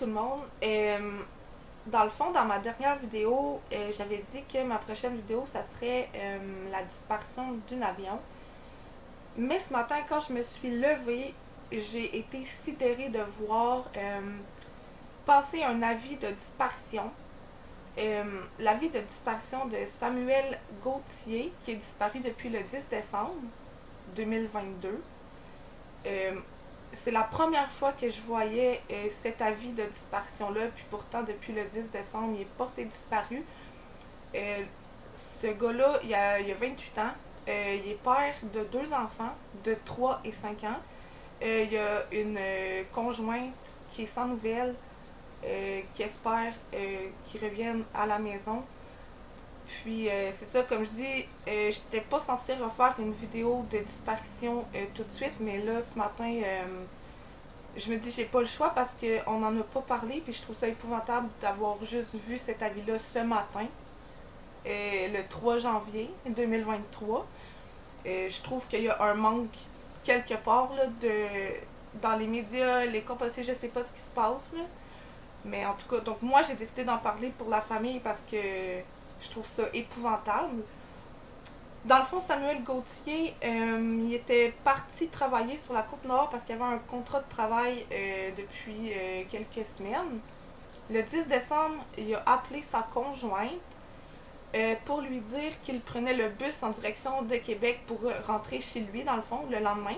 tout le monde. Dans le fond, dans ma dernière vidéo, j'avais dit que ma prochaine vidéo, ça serait la disparition d'un avion. Mais ce matin, quand je me suis levée, j'ai été sidérée de voir passer un avis de disparition. L'avis de disparition de Samuel Gauthier, qui est disparu depuis le 10 décembre 2022. C'est la première fois que je voyais cet avis de disparition-là, puis pourtant, depuis le 10 décembre, il est porté disparu. Ce gars-là, il a 28 ans. Il est père de 2 enfants, de 3 et 5 ans. Il a une conjointe qui est sans nouvelles, qui espère qu'il revienne à la maison. Puis c'est ça, comme je dis, je n'étais pas censée refaire une vidéo de disparition tout de suite, mais là, ce matin, je me dis j'ai pas le choix parce qu'on n'en a pas parlé, puis je trouve ça épouvantable d'avoir juste vu cet avis-là ce matin, le 3 janvier 2023. Je trouve qu'il y a un manque quelque part là, dans les médias, les composés, je sais pas ce qui se passe, là. Mais en tout cas, donc moi j'ai décidé d'en parler pour la famille parce que je trouve ça épouvantable. Dans le fond, Samuel Gauthier, il était parti travailler sur la Côte-Nord parce qu'il avait un contrat de travail depuis quelques semaines. Le 10 décembre, il a appelé sa conjointe pour lui dire qu'il prenait le bus en direction de Québec pour rentrer chez lui, dans le fond, le lendemain.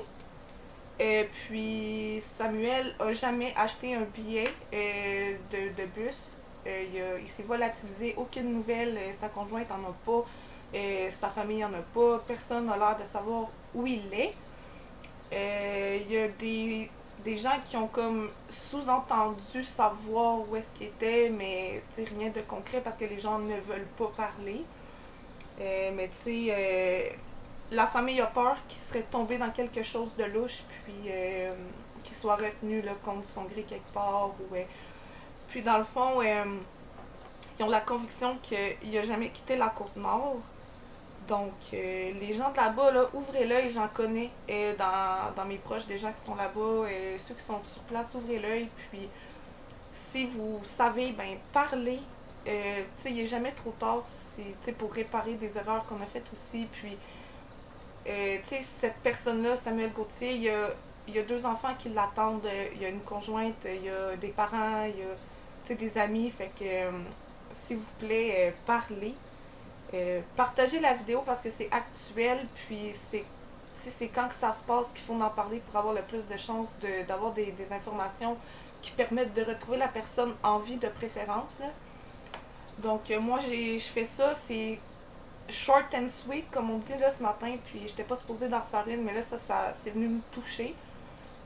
Puis Samuel n'a jamais acheté un billet de bus. Il s'est volatilisé, aucune nouvelle, sa conjointe n'en a pas, sa famille n'en a pas, personne n'a l'air de savoir où il est. Il y a des gens qui ont comme sous-entendu savoir où est-ce qu'il était, mais rien de concret parce que les gens ne veulent pas parler. Mais tu sais, la famille a peur qu'il serait tombé dans quelque chose de louche, puis qu'il soit retenu là, contre son gré quelque part. Puis dans le fond, ils ont la conviction qu'il n'a jamais quitté la Côte-Nord. Donc les gens de là-bas, là, ouvrez l'œil, j'en connais dans mes proches des gens qui sont là-bas, ceux qui sont sur place, ouvrez l'œil. Puis si vous savez, ben parlez. Il n'est jamais trop tard pour réparer des erreurs qu'on a faites aussi. Puis cette personne-là, Samuel Gauthier, il y a 2 enfants qui l'attendent, il y a une conjointe, il y a des parents, il y a des amis, fait que s'il vous plaît, parlez. Partagez la vidéo parce que c'est actuel, puis c'est quand que ça se passe qu'il faut en parler pour avoir le plus de chances d'avoir des informations qui permettent de retrouver la personne en vie de préférence, là. Donc moi, je fais ça, c'est short and sweet, comme on dit là ce matin, puis j'étais pas supposée d'en refaire une, mais là, ça c'est venu me toucher.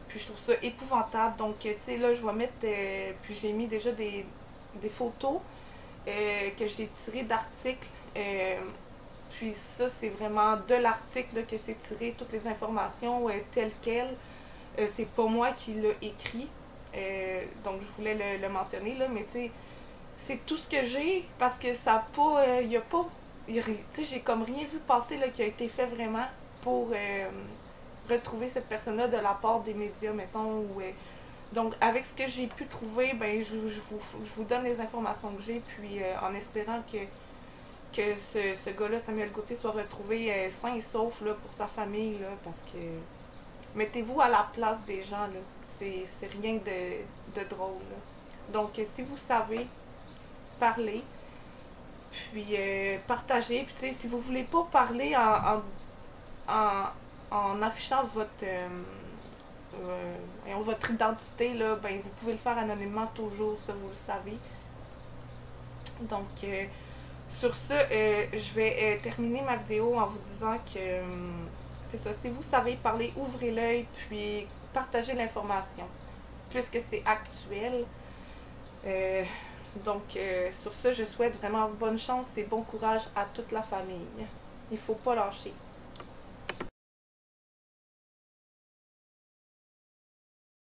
Puis je trouve ça épouvantable. Donc, tu sais, là, je vais mettre... puis j'ai mis déjà des photos que j'ai tirées d'articles. Puis ça, c'est vraiment de l'article que c'est tiré, toutes les informations telles quelles. C'est pas moi qui l'ai écrit. Donc, je voulais le mentionner, là. Mais tu sais, c'est tout ce que j'ai parce que ça n'a pas... Il n'y a pas... Tu sais, j'ai comme rien vu passer, là, qui a été fait vraiment pour... retrouver cette personne-là de la part des médias, mettons. Donc, avec ce que j'ai pu trouver, ben, je vous donne les informations que j'ai, puis en espérant que ce gars-là, Samuel Gauthier, soit retrouvé sain et sauf là, pour sa famille, là, parce que mettez-vous à la place des gens, là. C'est rien de drôle, là. Donc, si vous savez, parlez, puis partagez, puis tu sais, si vous voulez pas parler en affichant votre identité, là, ben, vous pouvez le faire anonymement toujours, ça vous le savez. Donc, sur ce, je vais terminer ma vidéo en vous disant que, c'est ça, si vous savez parler, ouvrez l'œil, puis partagez l'information, puisque c'est actuel. Donc, sur ce, je souhaite vraiment bonne chance et bon courage à toute la famille. Il ne faut pas lâcher.